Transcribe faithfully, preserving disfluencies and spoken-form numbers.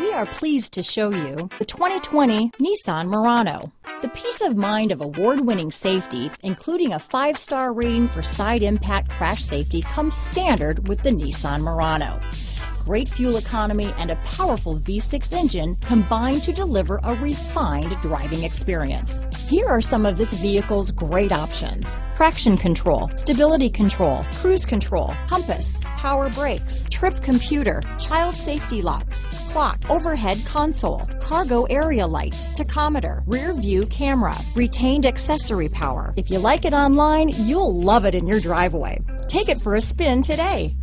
We are pleased to show you the twenty twenty Nissan Murano. The peace of mind of award-winning safety, including a five-star rating for side impact crash safety, comes standard with the Nissan Murano. Great fuel economy and a powerful V six engine combine to deliver a refined driving experience. Here are some of this vehicle's great options: traction control, stability control, cruise control, compass, power brakes, trip computer, child safety locks, clock, overhead console, cargo area light, tachometer, rear view camera, retained accessory power. If you like it online, you'll love it in your driveway. Take it for a spin today.